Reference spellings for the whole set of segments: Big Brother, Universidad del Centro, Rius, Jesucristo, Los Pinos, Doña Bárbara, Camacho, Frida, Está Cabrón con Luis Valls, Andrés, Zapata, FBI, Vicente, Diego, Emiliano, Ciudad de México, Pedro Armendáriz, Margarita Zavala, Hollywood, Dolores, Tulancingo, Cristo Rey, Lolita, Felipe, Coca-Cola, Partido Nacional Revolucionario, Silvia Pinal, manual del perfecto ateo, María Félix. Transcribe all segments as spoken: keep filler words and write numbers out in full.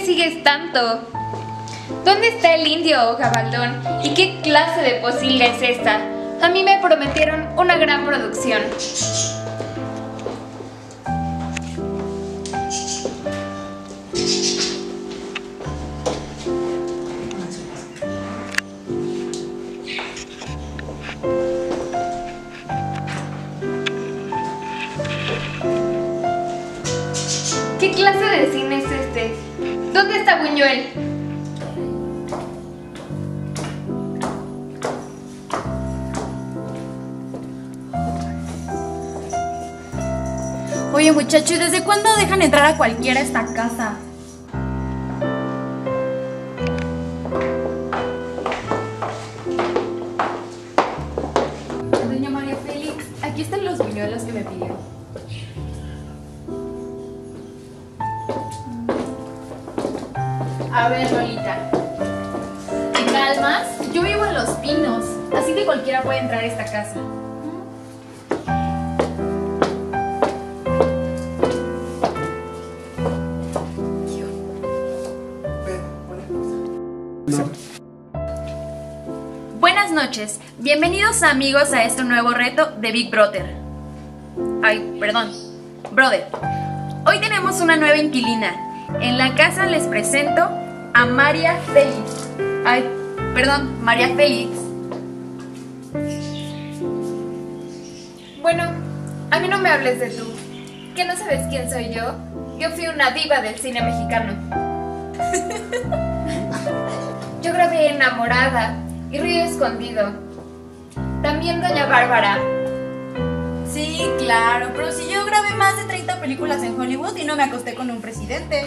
persigues tanto? ¿Dónde está el indio, Gabaldón? ¿Y qué clase de posilga es esta? A mí me prometieron una gran producción. ¿Qué clase de cine es este? ¿Dónde está Buñuel? Oye, muchacho, ¿y desde cuándo dejan entrar a cualquiera a esta casa? Doña María Félix, aquí están los buñuelos que me pidió. A ver, Lolita, ¿te calmas? Yo vivo en Los Pinos, así que cualquiera puede entrar a esta casa. Buenas noches, bienvenidos amigos a este nuevo reto de Big Brother. Ay, perdón, Brother. Hoy tenemos una nueva inquilina. En la casa les presento a María Félix. Ay, perdón, María Félix. Bueno, a mí no me hables de tú. ¿Que no sabes quién soy yo? Yo fui una diva del cine mexicano. Yo grabé Enamorada y Río Escondido. También Doña Bárbara. Sí, claro, pero si yo grabé más de treinta películas en Hollywood y no me acosté con un presidente.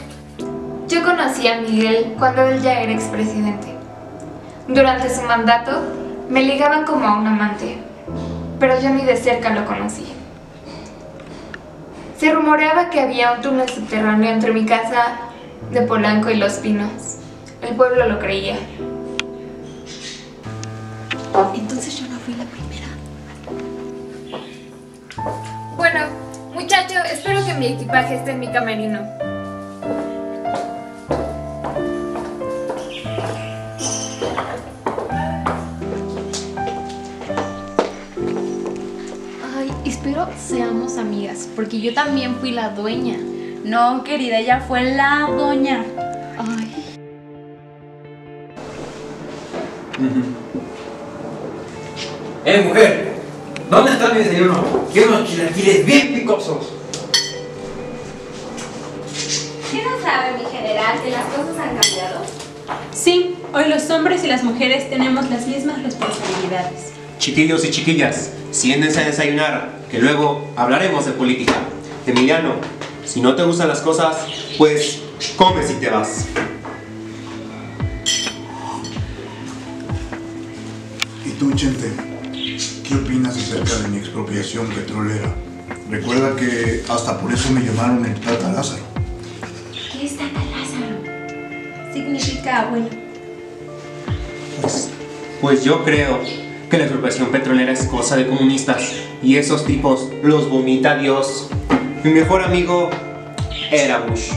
Yo conocí a Miguel cuando él ya era expresidente. Durante su mandato me ligaban como a un amante, pero yo ni de cerca lo conocí. Se rumoreaba que había un túnel subterráneo entre mi casa de Polanco y Los Pinos. El pueblo lo creía. Entonces yo no fui la primera. Bueno, muchacho, espero que mi equipaje esté en mi camerino. Ay, espero seamos amigas, porque yo también fui la dueña. No, querida, ella fue la doña. Ay. ¡Eh, mujer! ¿Dónde está mi desayuno? Quiero unos chilaquiles bien picosos. ¿Qué no sabe, mi general, que las cosas han cambiado? Sí, hoy los hombres y las mujeres tenemos las mismas responsabilidades. Chiquillos y chiquillas, siéntense a desayunar, que luego hablaremos de política. Emiliano, si no te gustan las cosas, pues comes y te vas. ¿Y tú, Chente? ¿Qué opinas acerca de mi expropiación petrolera? Recuerda que hasta por eso me llamaron el Tata Lázaro. ¿Qué es Tata Lázaro? Significa abuelo. Pues, pues yo creo que la expropiación petrolera es cosa de comunistas y esos tipos los vomita Dios. Mi mejor amigo era Bush.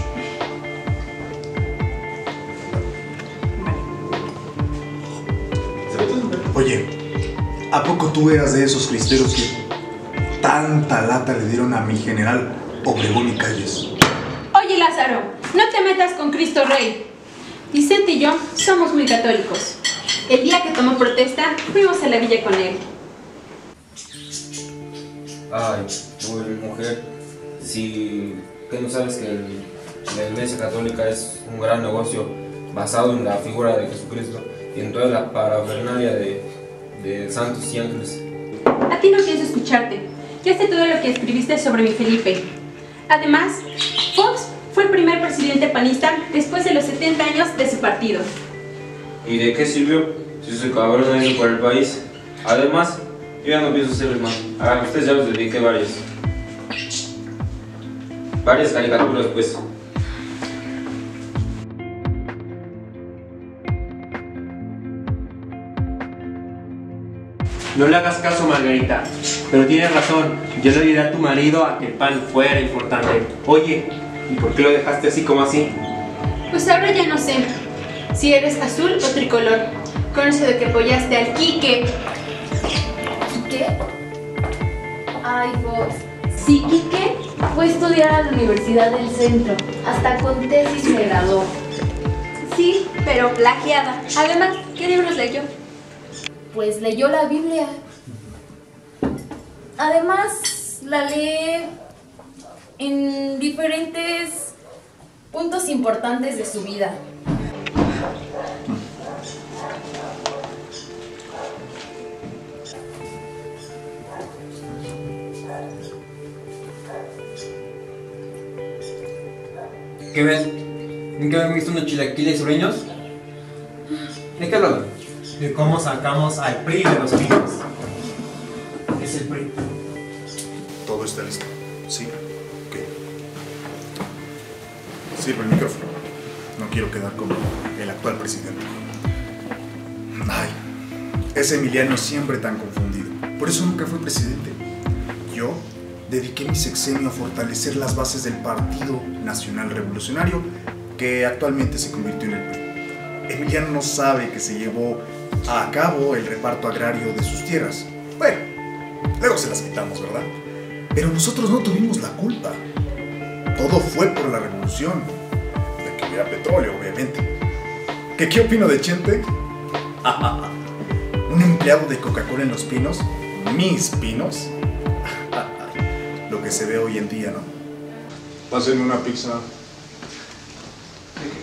Oye, ¿a poco tú eras de esos cristeros que tanta lata le dieron a mi general Obregón y Calles? Oye, Lázaro, no te metas con Cristo Rey. Vicente y yo somos muy católicos. El día que tomó protesta, fuimos a la villa con él. Ay, uy, mujer, si que no sabes que el, la iglesia católica es un gran negocio basado en la figura de Jesucristo y en toda la parafernalia de... de Santos y Andrés. A ti no pienso escucharte. Ya sé todo lo que escribiste sobre mi Felipe. Además, Fox fue el primer presidente panista después de los setenta años de su partido. ¿Y de qué sirvió? Si ese cabrón no hizo por el país. Además, yo ya no pienso ser hermano. A ustedes ya los dediqué varias. Varias caricaturas, pues. No le hagas caso, Margarita, pero tienes razón, yo le diré a tu marido a que el pan fuera importante. Oye, ¿y por qué lo dejaste así como así? Pues ahora ya no sé si eres azul o tricolor. Con eso de que apoyaste al Quique. ¿Quique? Ay, vos. Sí, Quique fue a estudiar a la Universidad del Centro. Hasta con tesis se graduó. Sí, pero plagiada. Además, ¿qué libros leyó? Pues leyó la Biblia. Además, la lee en diferentes puntos importantes de su vida. ¿Qué ves? ¿Nunca habían visto unos chilaquiles sureños? ¿De qué hablan? De cómo sacamos al P R I de Los Pinos. ¿Qué es el P R I? Todo está listo. ¿Sí? Ok. Sirve el micrófono. No quiero quedar como el actual presidente. Ay, ese Emiliano siempre tan confundido. Por eso nunca fue presidente. Yo dediqué mi sexenio a fortalecer las bases del Partido Nacional Revolucionario, que actualmente se convirtió en el P R I. Emiliano no sabe que se llevó a cabo el reparto agrario de sus tierras. Bueno, luego se las quitamos, ¿verdad? Pero nosotros no tuvimos la culpa. Todo fue por la revolución. De que hubiera petróleo, obviamente. ¿Qué, qué opino de Chente? Ah, ah, ah. Un empleado de Coca-Cola en Los Pinos, mis Pinos. Lo que se ve hoy en día, ¿no? Pásenme una pizza.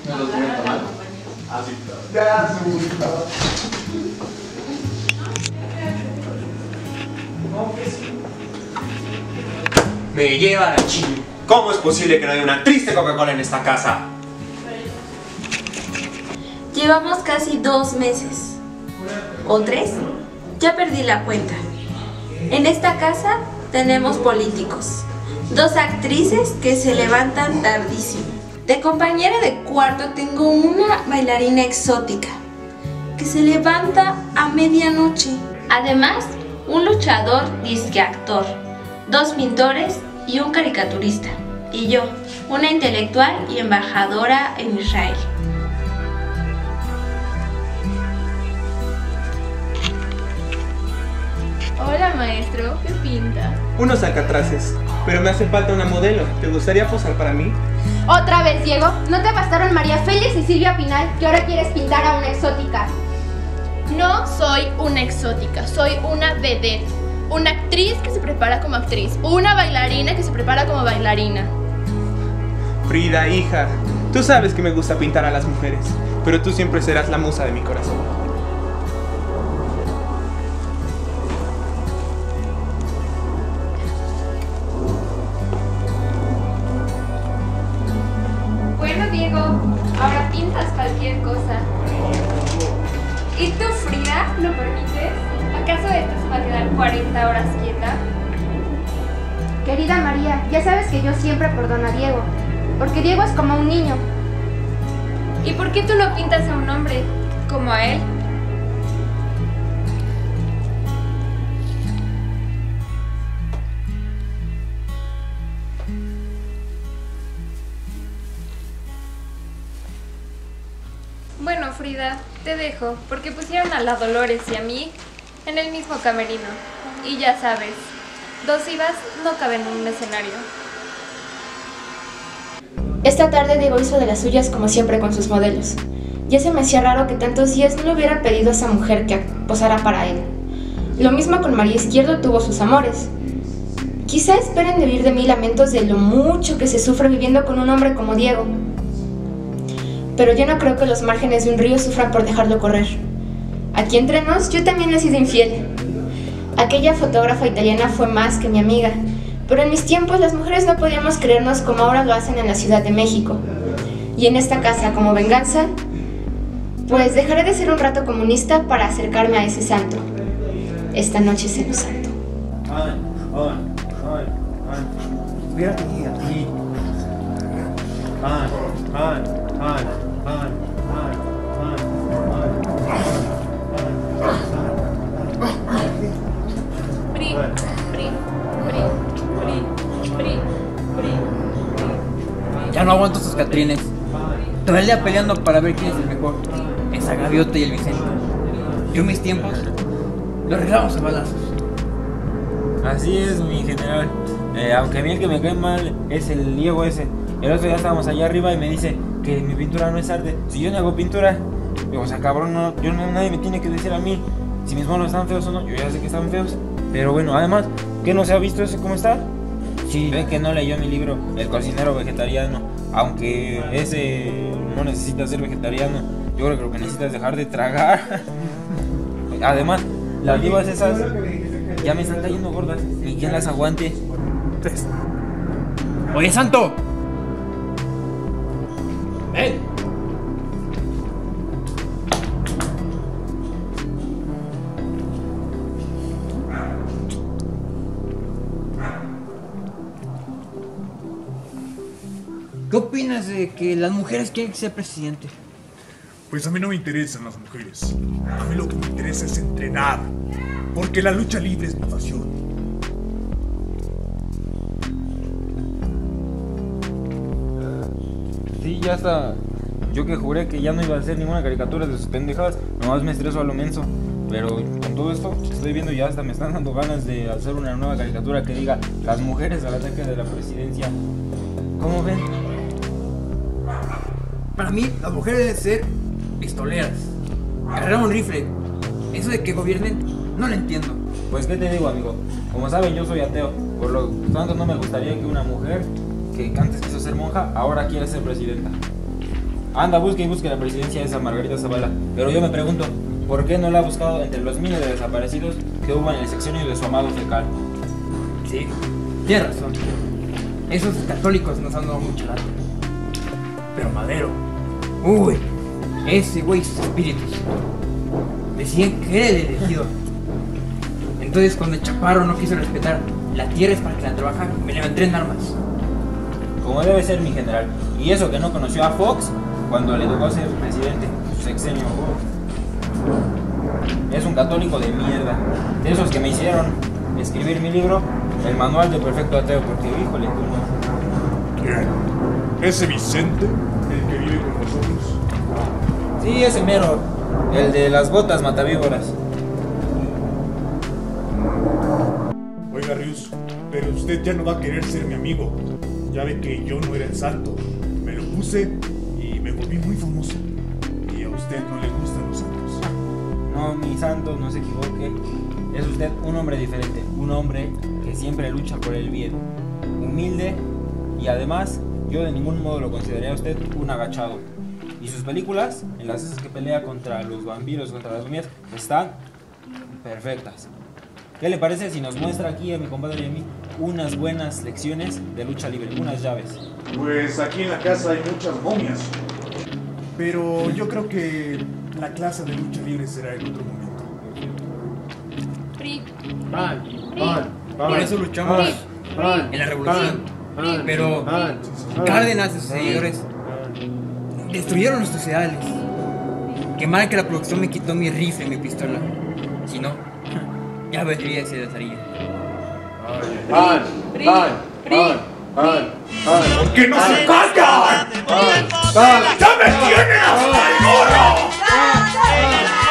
No lo tienen tomado. Así está. Ya se gusta. Me llevan a Chile. ¿Cómo es posible que no haya una triste Coca-Cola en esta casa? Llevamos casi dos meses. ¿O tres? Ya perdí la cuenta. En esta casa tenemos políticos, dos actrices que se levantan tardísimo. De compañera de cuarto tengo una bailarina exótica que se levanta a medianoche. Además, un luchador disque actor, dos pintores y un caricaturista. Y yo, una intelectual y embajadora en Israel. Hola maestro, ¿qué pinta? Unos alcatraces, pero me hace falta una modelo. ¿Te gustaría posar para mí? Otra vez, Diego, ¿no te bastaron María Félix y Silvia Pinal que ahora quieres pintar a una exótica? No soy una exótica, soy una vedette. Una actriz que se prepara como actriz, una bailarina que se prepara como bailarina. Frida, hija, tú sabes que me gusta pintar a las mujeres, pero tú siempre serás la musa de mi corazón. Perdona a Diego, porque Diego es como un niño. ¿Y por qué tú no pintas a un hombre como a él? Bueno, Frida, te dejo, porque pusieron a la Dolores y a mí en el mismo camerino. Y ya sabes, dos divas no caben en un escenario. Esta tarde Diego hizo de las suyas como siempre con sus modelos. Ya se me hacía raro que tantos días no le hubiera pedido a esa mujer que posara para él. Lo mismo con María Izquierdo tuvo sus amores. Quizá esperen de oír de mí lamentos de lo mucho que se sufre viviendo con un hombre como Diego. Pero yo no creo que los márgenes de un río sufran por dejarlo correr. Aquí entre nos, yo también he sido infiel. Aquella fotógrafa italiana fue más que mi amiga. Pero en mis tiempos las mujeres no podíamos creernos como ahora lo hacen en la Ciudad de México. Y en esta casa, como venganza, pues dejaré de ser un rato comunista para acercarme a ese santo. Esta noche es el santo. Ay, ay, ay, ay. Mira aquí, aquí. Ay, ay, ay, ay, ay, ay, ay, ay, ay. Ya no aguanto sus catrines. todo el día peleando para ver quién es el mejor, esa gaviota y el Vicente. Yo mis tiempos los arreglamos a balazos. Así es, mi general. Eh, aunque a mí el que me cae mal es el Diego ese. El otro día estábamos allá arriba y me dice que mi pintura no es arte. Si yo no hago pintura, digo, o sea, cabrón, no, yo no, nadie me tiene que decir a mí si mis monos están feos o no. Yo ya sé que están feos. Pero bueno, además, ¿qué no se ha visto ese cómo está? Sí. Ve que no leyó mi libro, El cocinero vegetariano. Aunque ese no necesita ser vegetariano. Yo creo que lo que necesitas es dejar de tragar. Además, las vivas esas ya me están cayendo gordas. Ni quien las aguante. Oye, Santo, ven. ¿Qué opinas de que las mujeres quieren ser presidente? Pues a mí no me interesan las mujeres. A mí lo que me interesa es entrenar. Porque la lucha libre es mi pasión. Sí, ya está. Yo que juré que ya no iba a hacer ninguna caricatura de sus pendejadas, nomás me estreso a lo menso. Pero con todo esto estoy viendo ya hasta me están dando ganas de hacer una nueva caricatura que diga las mujeres al ataque de la presidencia. ¿Cómo ven? Para mí, las mujeres deben ser pistoleras. Agarrar un rifle. Eso de que gobiernen, no lo entiendo. Pues qué te digo, amigo. Como saben, yo soy ateo. Por lo tanto, no me gustaría que una mujer que antes quiso ser monja, ahora quiere ser presidenta. Anda, busque y busque la presidencia de esa Margarita Zavala. Pero yo me pregunto, ¿por qué no la ha buscado entre los miles de desaparecidos que hubo en el sexenio de su amado fecal? Sí, tienes razón. Esos católicos nos han dado mucho lata. Pero Madero, uy, ese güey y sus espíritus decían que era el elegido. Entonces cuando el chaparro no quiso respetar la tierra es para que la trabaja, me levanté en armas. Como debe ser, mi general. Y eso que no conoció a Fox cuando le tocó ser presidente, su sexenio. Es un católico de mierda. De esos que me hicieron escribir mi libro, El Manual del Perfecto Ateo, porque, híjole, tú no. ¿Quién? ¿Ese Vicente? ¿El que vive con nosotros? Sí, ese mero. El de las botas matavíboras. Oiga, Rius, pero usted ya no va a querer ser mi amigo. Ya ve que yo no era el santo, me lo puse y me volví muy famoso. Y a usted no le gustan los santos. No, mi santo, no se equivoque. Es usted un hombre diferente, un hombre que siempre lucha por el bien, humilde, y además yo de ningún modo lo consideraría a usted un agachado. Y sus películas, en las esas que pelea contra los vampiros, contra las momias, están perfectas. ¿Qué le parece si nos muestra aquí a mi compadre y a mí unas buenas lecciones de lucha libre, unas llaves? Pues aquí en la casa hay muchas momias. Pero yo creo que la clase de lucha libre será en otro momento. Pri. Pan. Pan. Por eso luchamos en la revolución. Pero Cárdenas y sus seguidores destruyeron nuestros ideales. Qué mal que la producción me quitó mi rifle y mi pistola. Si no, ya vendría ese Lazarillo. ¡Pan! ¡Pan! ¡Pan! ¡Pan! ¿Por qué no se callan? ¡Ya me tienen hasta el gorro!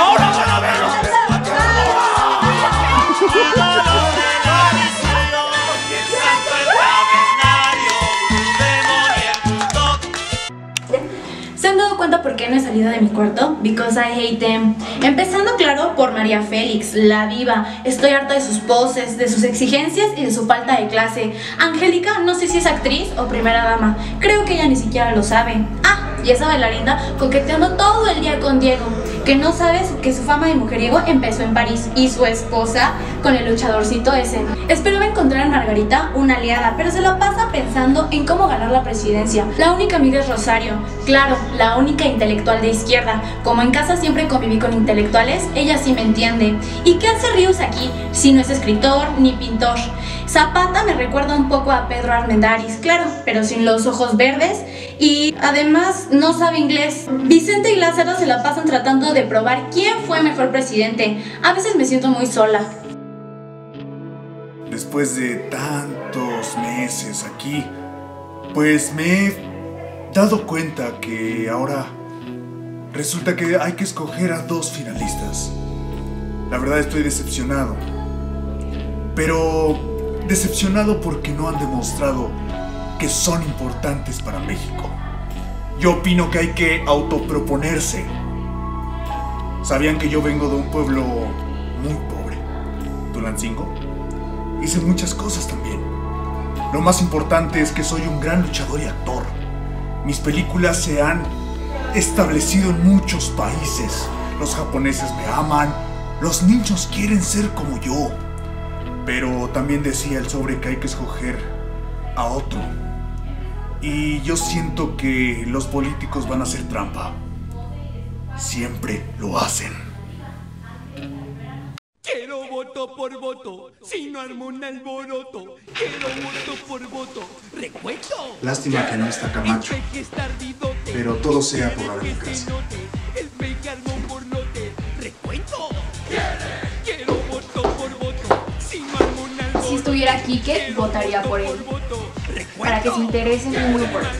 ¡Ahora van a ver los despachos! ¿Por qué no he salido de mi cuarto? Because I hate them. Empezando, claro, por María Félix, la diva. Estoy harta de sus poses, de sus exigencias y de su falta de clase. Angélica, no sé si es actriz o primera dama. Creo que ella ni siquiera lo sabe. Ah, y esa bailarina coqueteando todo el día con Diego, que no sabes que su fama de mujeriego empezó en París, y su esposa con el luchadorcito ese. Esperaba encontrar a Margarita una aliada, pero se la pasa pensando en cómo ganar la presidencia. La única amiga es Rosario, claro, la única intelectual de izquierda. Como en casa siempre conviví con intelectuales, ella sí me entiende. ¿Y qué hace Rius aquí si no es escritor ni pintor? Zapata me recuerda un poco a Pedro Armendáriz, claro, pero sin los ojos verdes, y además no sabe inglés. Vicente y Lázaro se la pasan tratando de probar quién fue mejor presidente. A veces me siento muy sola. Después de tantos meses aquí, pues me he dado cuenta que ahora resulta que hay que escoger a dos finalistas. La verdad estoy decepcionado, pero decepcionado porque no han demostrado que son importantes para México. Yo opino que hay que autoproponerse. Sabían que yo vengo de un pueblo muy pobre, Tulancingo. Hice muchas cosas también. Lo más importante es que soy un gran luchador y actor. Mis películas se han establecido en muchos países. Los japoneses me aman, los niños quieren ser como yo. Pero también decía el sobre que hay que escoger a otro. Y yo siento que los políticos van a hacer trampa. Siempre lo hacen. Quiero voto por voto, si no armo un alboroto. Quiero voto por voto, recuerdo. Lástima que no está Camacho, pero todo sea por la democracia. El fake armó por lote, recuerdo. Quiero voto por voto, si no armo un alboroto. Si estuviera Quique, votaría por él. Para que se interesen es muy importante.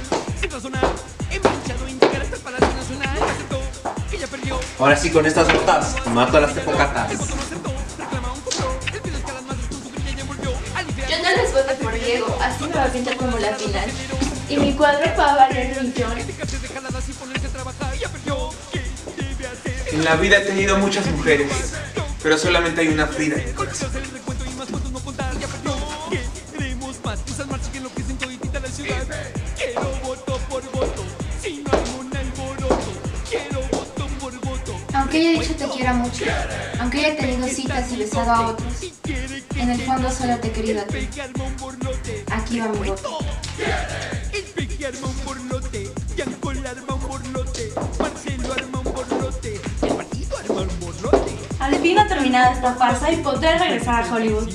Ahora sí, con estas botas, mato a las tepocatas. Yo no les voto por Diego, así me va a pintar como la final. Y mi cuadro va a valer un millón. En la vida he tenido muchas mujeres, pero solamente hay una Frida en el corazón. Aunque haya dicho te quiera mucho, aunque haya tenido citas y besado a otros, en el fondo solo te he querido a ti. Aquí va mi voto. Al fin ha terminado esta farsa y podré regresar a Hollywood.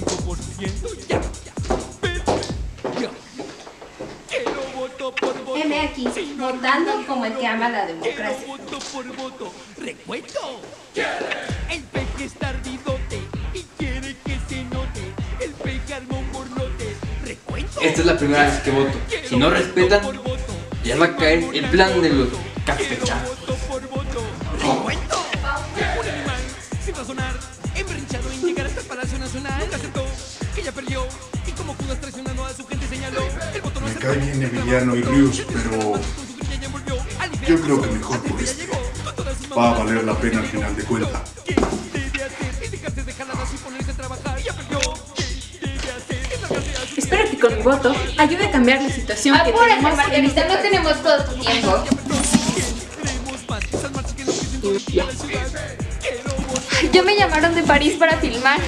Heme aquí, votando como el que ama la democracia. Voto por voto, recuento. El peje es tardidote y quiere que se note. El peje armó por lote, recuento. Esta es la primera vez que voto. Si no respetan, ya va a caer el plan de los campechanos. Voto por voto, recuento. Un animal sin razonar, emberrinchado en llegar hasta el Palacio Nacional. Aceptó que ya perdió y como Judas traicionando a su gente señaló. Me cae bien Emiliano y Rius, pero yo creo que mejor por este. Va a valer la pena al final de cuentas. Espero que con mi voto ayude a cambiar la situación. Apúrate, Margarita, no tenemos todo tu tiempo. Ya me llamaron de París para filmar.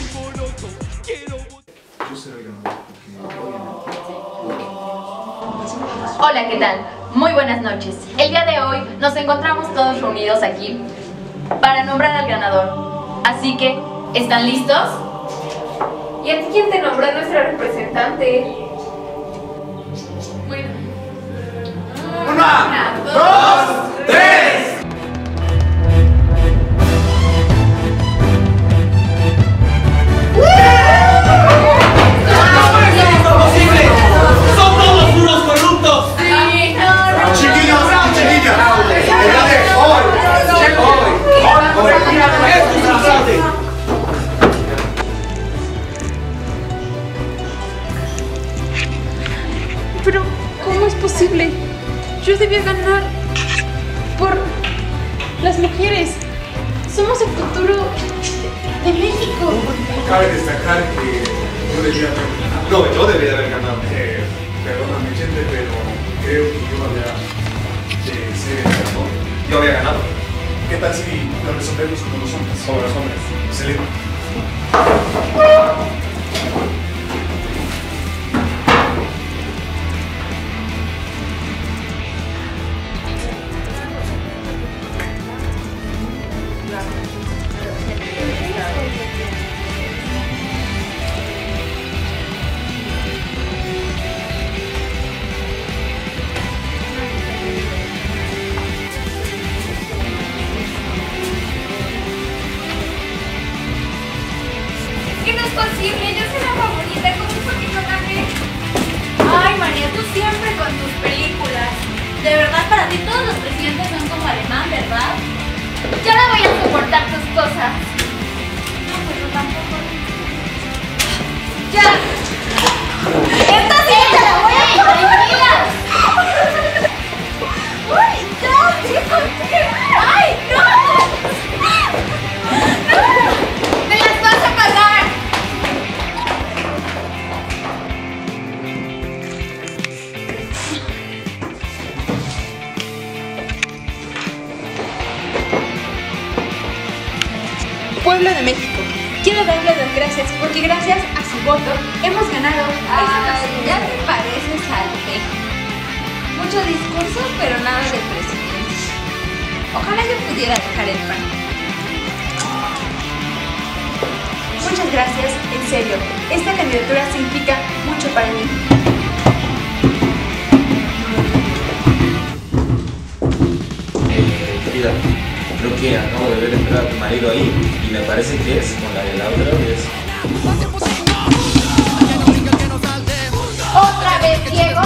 Hola, ¿qué tal? Muy buenas noches. El día de hoy nos encontramos todos reunidos aquí para nombrar al ganador. Así que, ¿están listos? ¿Y a ti quién te nombró nuestra representante? Bueno. ¡Una, una dos, dos, tres! Pero, ¿cómo es posible? Yo debía ganar por las mujeres. Somos el futuro de México. Cabe destacar que yo debía haber ganado. No, yo debía haber ganado. Eh, perdóname, gente, pero creo que yo había de ser el ganador. Yo había ganado. ¿Qué tal si lo resolvemos como los hombres? Como los hombres. Excelente. ¿Qué no es posible? Yo soy la mamá. ¡Ya! ¡Esta sí te la voy a poner! ¡Uy, ya! ¡Chicos! ¡Ay, no! ¡Me las vas a pagar! Pueblo de México, quiero darle las gracias porque gracias a su voto hemos ganado. Ay, ya te pareces al pejo. Muchos discursos, pero nada de presidente. Ojalá yo pudiera dejar el pan. Muchas gracias, en serio. Esta candidatura significa mucho para mí. Eh, Frida, creo que acabo de ver entrar a tu marido ahí y me parece que es con la de la otra vez. ¿Otra vez, Diego?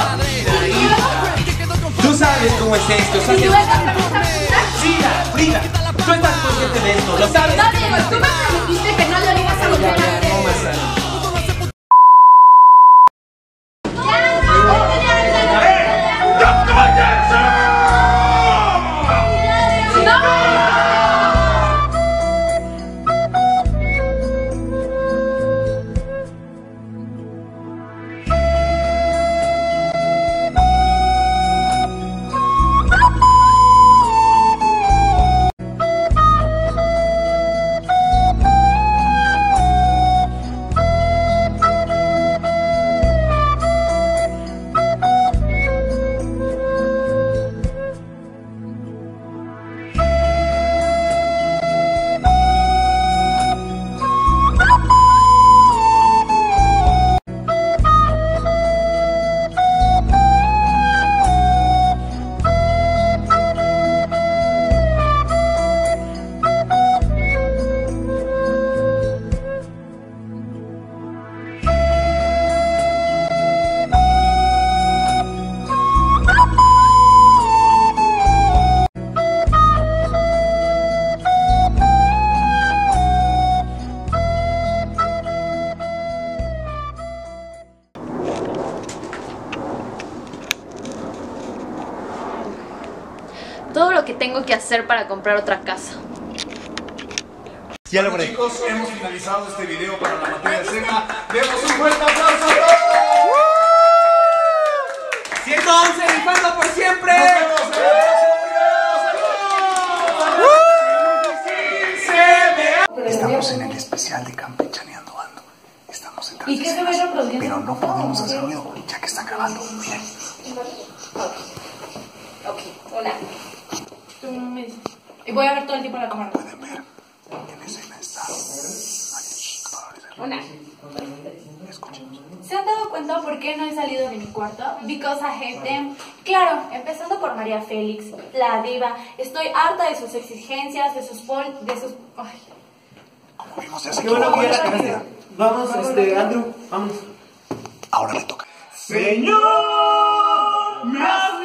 Tú sabes cómo es esto, ¿sabes? ¿Y tú estás preguntando? Frida, Frida, tú estás consciente de esto, ¿lo sabes? No, Diego, tú me prometiste que no lo ibas a volver a hacer. Que hacer para comprar otra casa. Ya lo bueno, chicos, hemos finalizado este video para la materia de cena. Demos un fuerte aplauso a todos. ciento once rifando por siempre. Nos vemos en el próximo video. Estamos en el especial de Campechaneando Ando. Estamos en transmisiones, pero no podemos hacer ruido ya que están grabando. Miren. Ok, hola. Y voy a ver todo el tiempo la cámara. Pueden ver, en escena está. Una. Escuchemos. ¿Se han dado cuenta por qué no he salido de mi cuarto? Because I hate them. Claro, empezando por María Félix, la diva. Estoy harta de sus exigencias, de sus pol... de sus... Ay. Como vimos, ya se equivocó en esta medida. Vamos, este, Andrew, vamos. Ahora le toca. Señor, me